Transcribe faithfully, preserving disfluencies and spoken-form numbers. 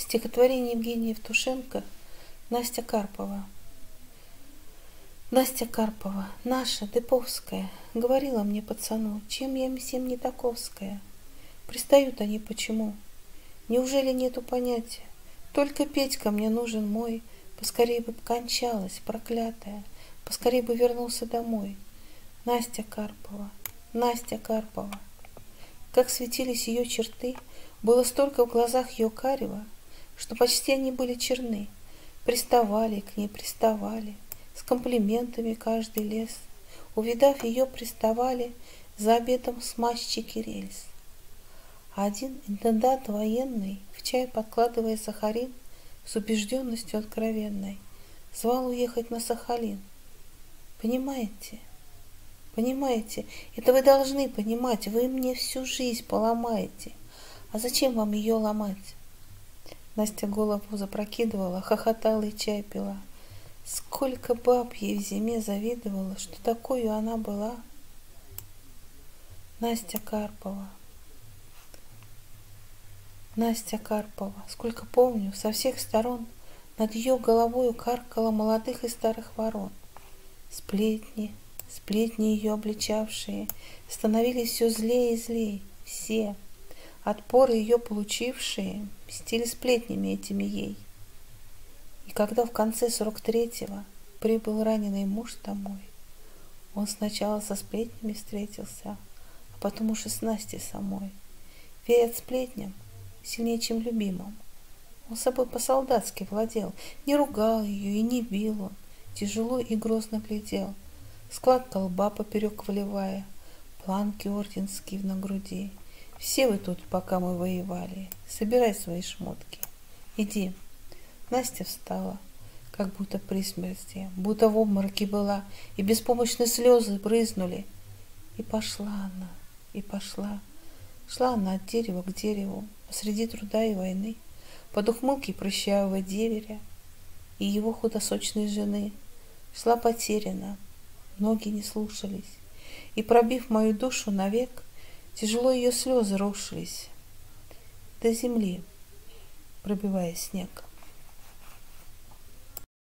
Стихотворение Евгения Евтушенко «Настя Карпова». Настя Карпова, наша, деповская, говорила мне пацану, чем я им всем не таковская. Пристают они почему? Неужели нету понятия? Только Петька мне нужен мой, поскорей бы кончалась, проклятая, поскорей бы вернулся домой. Настя Карпова, Настя Карпова. Как светились ее черты, было столько в глазах ее карего, что почти они были черны. Приставали к ней, приставали, с комплиментами каждый лез. Увидав ее, приставали за обедом смазчики рельс. Один интендант военный, в чай подкладывая сахарин, с убежденностью откровенной, звал уехать на Сахалин. Понимаете? Понимаете? Это вы должны понимать, вы мне всю жизнь поломаете. А зачем вам ее ломать? Настя голову запрокидывала, хохотала и чай пила. Сколько баб ей в зиме завидовала, что такую она была. Настя Карпова. Настя Карпова, сколько помню, со всех сторон над ее головою каркала молодых и старых ворон. Сплетни, сплетни ее обличавшие, становились все злее и злее, все. Отпоры ее получившие мстили сплетнями этими ей. И когда в конце сорок третьего прибыл раненый муж домой, он сначала со сплетнями встретился, а потом уж и с Настей самой. Верят сплетням сильнее, чем любимым. Он собой по-солдатски владел, не ругал ее и не бил он, тяжело и грозно глядел, складка лба поперек выливая, планки орденские на груди. Все вы тут, пока мы воевали. Собирай свои шмотки. Иди. Настя встала, как будто при смерти, будто в обмороке была, и беспомощные слезы брызнули. И пошла она, и пошла. Шла она от дерева к дереву, посреди труда и войны, под ухмылки прыщавого деверя и его худосочной жены. Шла потеряна, ноги не слушались, и, пробив мою душу навек, тяжело ее слезы рушились до земли, пробивая снег.